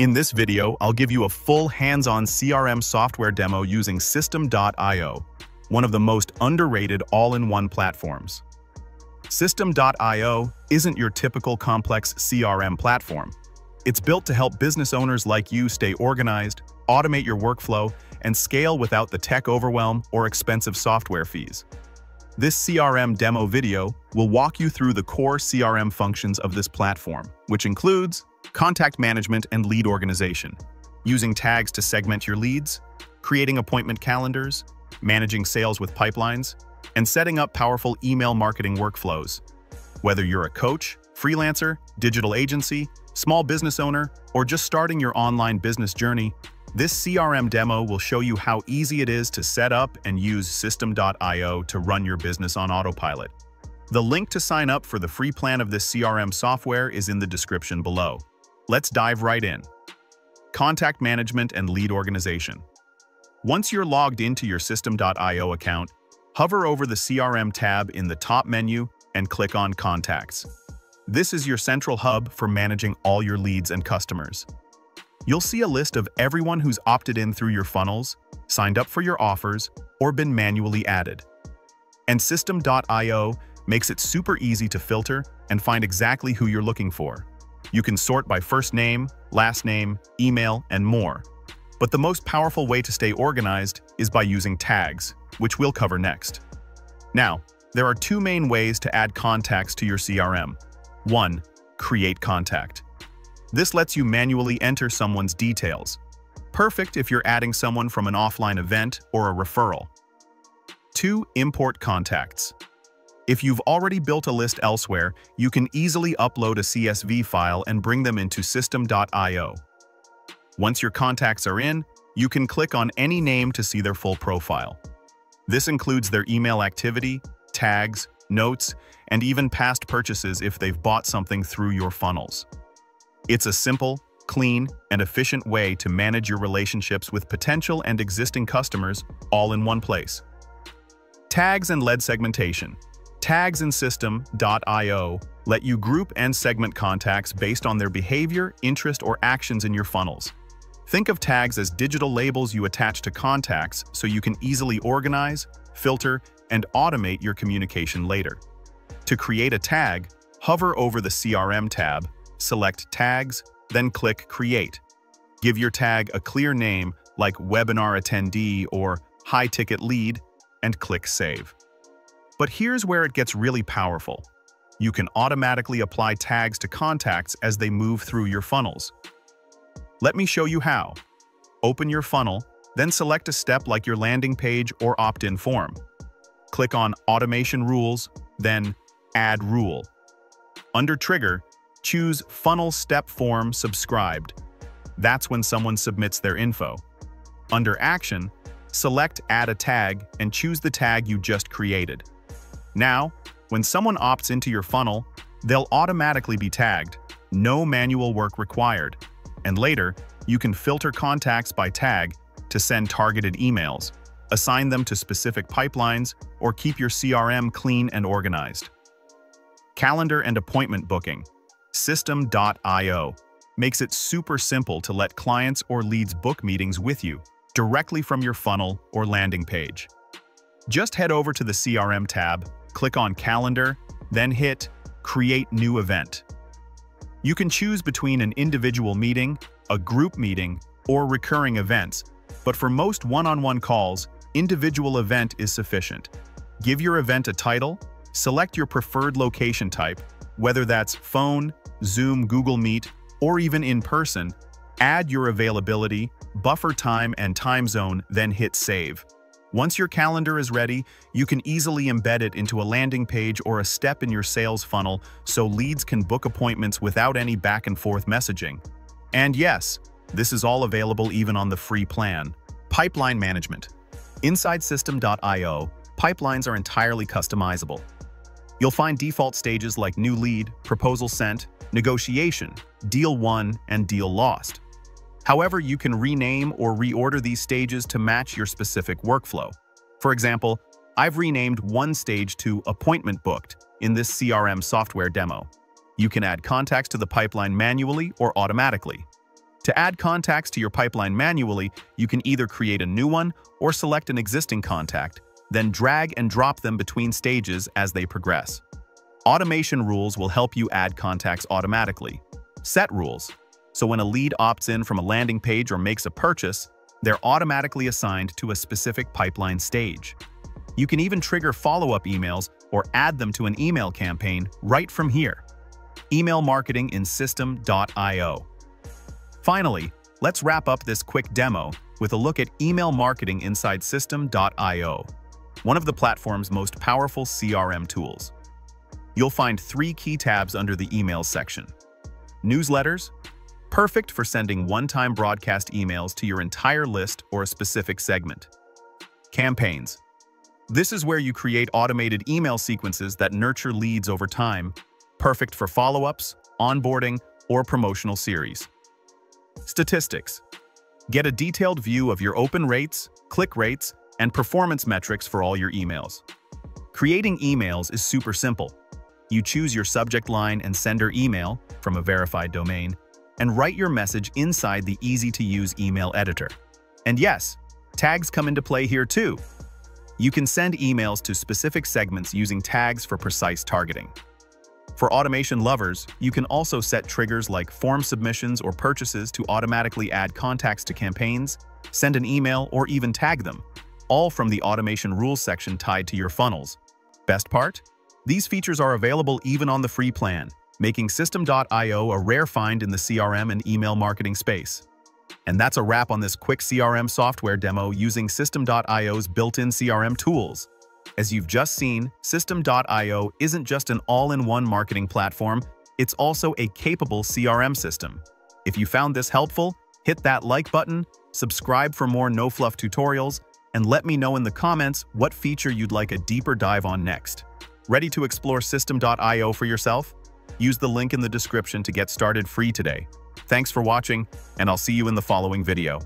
In this video, I'll give you a full hands-on CRM software demo using Systeme.io, one of the most underrated all-in-one platforms. Systeme.io isn't your typical complex CRM platform. It's built to help business owners like you stay organized, automate your workflow, and scale without the tech overwhelm or expensive software fees. This CRM demo video will walk you through the core CRM functions of this platform, which includes contact management and lead organization, using tags to segment your leads, creating appointment calendars, managing sales with pipelines, and setting up powerful email marketing workflows. Whether you're a coach, freelancer, digital agency, small business owner, or just starting your online business journey, this CRM demo will show you how easy it is to set up and use Systeme.io to run your business on autopilot. The link to sign up for the free plan of this CRM software is in the description below. Let's dive right in. Contact management and lead organization. Once you're logged into your Systeme.io account, hover over the CRM tab in the top menu and click on Contacts. This is your central hub for managing all your leads and customers. You'll see a list of everyone who's opted in through your funnels, signed up for your offers, or been manually added. And Systeme.io makes it super easy to filter and find exactly who you're looking for. You can sort by first name, last name, email, and more. But the most powerful way to stay organized is by using tags, which we'll cover next. Now, there are two main ways to add contacts to your CRM. 1. Create contact. This lets you manually enter someone's details. Perfect if you're adding someone from an offline event or a referral. 2. Import contacts. If you've already built a list elsewhere, you can easily upload a CSV file and bring them into Systeme.io. Once your contacts are in, you can click on any name to see their full profile. This includes their email activity, tags, notes, and even past purchases if they've bought something through your funnels. It's a simple, clean, and efficient way to manage your relationships with potential and existing customers all in one place. Tags and lead segmentation. Tags in Systeme.io let you group and segment contacts based on their behavior, interest, or actions in your funnels. Think of tags as digital labels you attach to contacts so you can easily organize, filter, and automate your communication later. To create a tag, hover over the CRM tab, select Tags, then click Create. Give your tag a clear name like Webinar Attendee or High Ticket Lead, and click Save. But here's where it gets really powerful. You can automatically apply tags to contacts as they move through your funnels. Let me show you how. Open your funnel, then select a step like your landing page or opt-in form. Click on Automation Rules, then Add Rule. Under Trigger, choose Funnel Step Form Subscribed. That's when someone submits their info. Under Action, select Add a Tag and choose the tag you just created. Now, when someone opts into your funnel, they'll automatically be tagged, no manual work required. And later, you can filter contacts by tag to send targeted emails, assign them to specific pipelines, or keep your CRM clean and organized. Calendar and appointment booking. Systeme.io makes it super simple to let clients or leads book meetings with you directly from your funnel or landing page. Just head over to the CRM tab, click on Calendar, then hit Create New Event. You can choose between an individual meeting, a group meeting, or recurring events, but for most one-on-one calls, individual event is sufficient. Give your event a title, select your preferred location type, whether that's phone, Zoom, Google Meet, or even in person, add your availability, buffer time, and time zone, then hit save. Once your calendar is ready, you can easily embed it into a landing page or a step in your sales funnel so leads can book appointments without any back-and-forth messaging. And yes, this is all available even on the free plan. Pipeline management. Inside Systeme.io, pipelines are entirely customizable. You'll find default stages like new lead, proposal sent, negotiation, deal won, and deal lost. However, you can rename or reorder these stages to match your specific workflow. For example, I've renamed one stage to appointment booked in this CRM software demo. You can add contacts to the pipeline manually or automatically. To add contacts to your pipeline manually, you can either create a new one or select an existing contact, then drag and drop them between stages as they progress. Automation rules will help you add contacts automatically. Set rules. So when a lead opts in from a landing page or makes a purchase, they're automatically assigned to a specific pipeline stage. You can even trigger follow-up emails or add them to an email campaign right from here. Email marketing in Systeme.io. Finally, let's wrap up this quick demo with a look at email marketing inside Systeme.io, one of the platform's most powerful CRM tools. You'll find three key tabs under the emails section. Newsletters, perfect for sending one-time broadcast emails to your entire list or a specific segment. Campaigns, this is where you create automated email sequences that nurture leads over time, perfect for follow-ups, onboarding, or promotional series. Statistics, get a detailed view of your open rates, click rates, and performance metrics for all your emails. Creating emails is super simple. You choose your subject line and sender email from a verified domain and write your message inside the easy-to-use email editor. And yes, tags come into play here too. You can send emails to specific segments using tags for precise targeting. For automation lovers, you can also set triggers like form submissions or purchases to automatically add contacts to campaigns, send an email, or even tag them, all from the automation rules section tied to your funnels. Best part? These features are available even on the free plan, making Systeme.io a rare find in the CRM and email marketing space. And that's a wrap on this quick CRM software demo using Systeme.io's built-in CRM tools. As you've just seen, Systeme.io isn't just an all-in-one marketing platform, it's also a capable CRM system. If you found this helpful, hit that like button, subscribe for more no-fluff tutorials, and let me know in the comments what feature you'd like a deeper dive on next. Ready to explore Systeme.io for yourself? Use the link in the description to get started free today. Thanks for watching, and I'll see you in the following video.